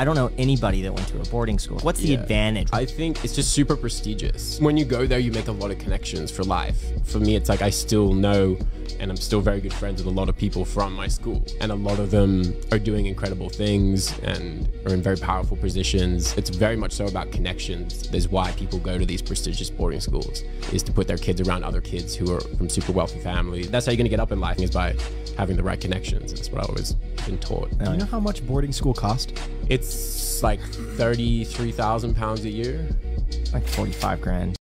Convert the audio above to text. I don't know anybody that went to a boarding school. What's the advantage? I think it's just super prestigious. When you go there, you make a lot of connections for life. For me, it's like I still know and I'm still very good friends with a lot of people from my school. And a lot of them are doing incredible things and are in very powerful positions. It's very much so about connections. That's why people go to these prestigious boarding schools, is to put their kids around other kids who are from super wealthy families. That's how you're going to get up in life, is by having the right connections. That's what I've always been taught. Do you know how much boarding school cost? It's like £33,000 a year. Like 45 grand.